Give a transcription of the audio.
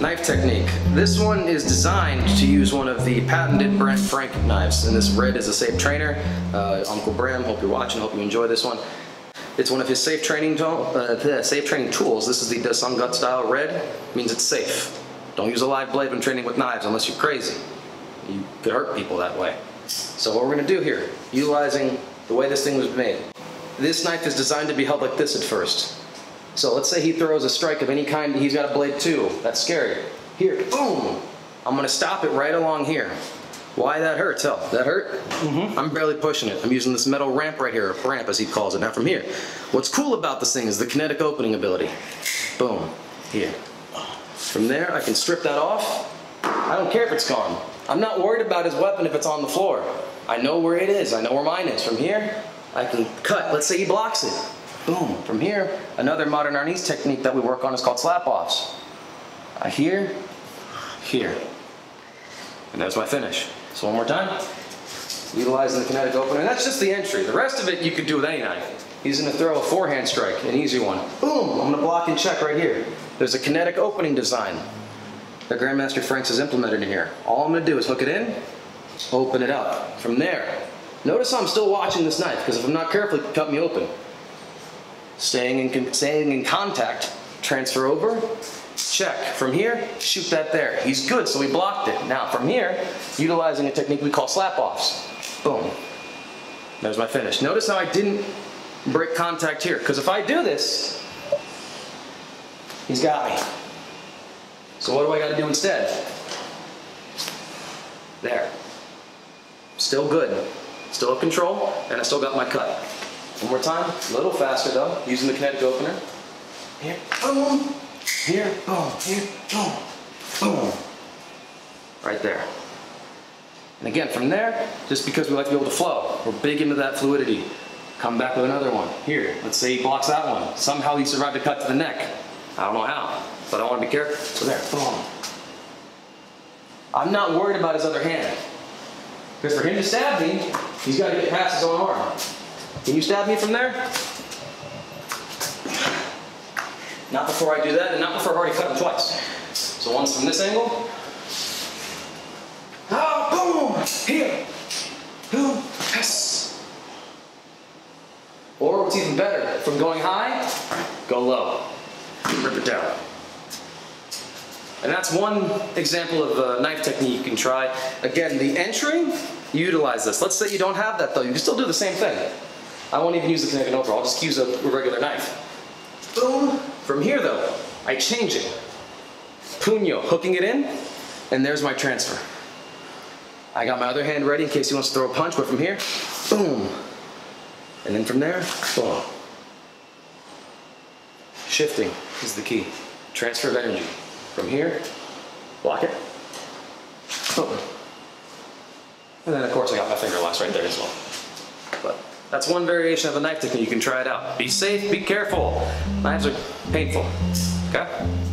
Knife technique. This one is designed to use one of the patented Bram Frank knives, and this red is a safe trainer. Uncle Bram, hope you're watching, hope you enjoy this one. It's one of his safe training, tools. This is the DeSangut Style Red. It means it's safe. Don't use a live blade when training with knives unless you're crazy. You could hurt people that way. So what we're going to do here, utilizing the way this thing was made. This knife is designed to be held like this at first. So let's say he throws a strike of any kind, he's got a blade too. That's scary. Here, boom! I'm going to stop it right along here. Why that hurts, hell, that hurt? Mm-hmm. I'm barely pushing it. I'm using this metal ramp right here, or ramp as he calls it, now from here. What's cool about this thing is the kinetic opening ability. Boom, here. From there, I can strip that off. I don't care if it's gone. I'm not worried about his weapon if it's on the floor. I know where it is, I know where mine is. From here, I can cut. Let's say he blocks it. Boom, from here, another modern Arnis technique that we work on is called slap-offs. Here, here. And there's my finish. So one more time. Utilizing the kinetic opening. That's just the entry. The rest of it you could do with any knife. He's gonna throw a forehand strike, an easy one. Boom, I'm gonna block and check right here. There's a kinetic opening design that Grandmaster Franks has implemented in here. All I'm gonna do is hook it in, open it up. From there, notice I'm still watching this knife, because if I'm not careful, it can cut me open. Staying in contact, transfer over, check. From here, shoot that there. He's good, so he blocked it. Now from here, utilizing a technique we call slap-offs. Boom. There's my finish. Notice how I didn't break contact here, because if I do this, he's got me. So what do I got to do instead? There. Still good. Still in control, and I still got my cut. One more time, a little faster though, using the kinetic opener. Here, boom, here, boom, here, boom, boom. Right there. And again, from there, just because we like to be able to flow, we're big into that fluidity. Come back with another one. Here, let's say he blocks that one. Somehow he survived a cut to the neck. I don't know how, but I want to be careful. So there, boom. I'm not worried about his other hand. Because for him to stab me, he's got to get past his own arm. Can you stab me from there? Not before I do that, and not before I've already cut him twice. So once from this angle. Oh, boom! Here! Boom! Yes! Or what's even better, from going high, go low. Rip it down. And that's one example of a knife technique you can try. Again, the entry, utilize this. Let's say you don't have that though, you can still do the same thing. I won't even use the kinetic opener, I'll just use a regular knife. Boom! From here though, I change it. Puño, hooking it in, and there's my transfer. I got my other hand ready in case he wants to throw a punch, but from here, boom. And then from there, boom. Shifting is the key. Transfer of energy. From here, block it. Boom. And then of course I got my finger last right there as well. But that's one variation of a knife technique. You can try it out. Be safe, be careful. Knives are painful, okay?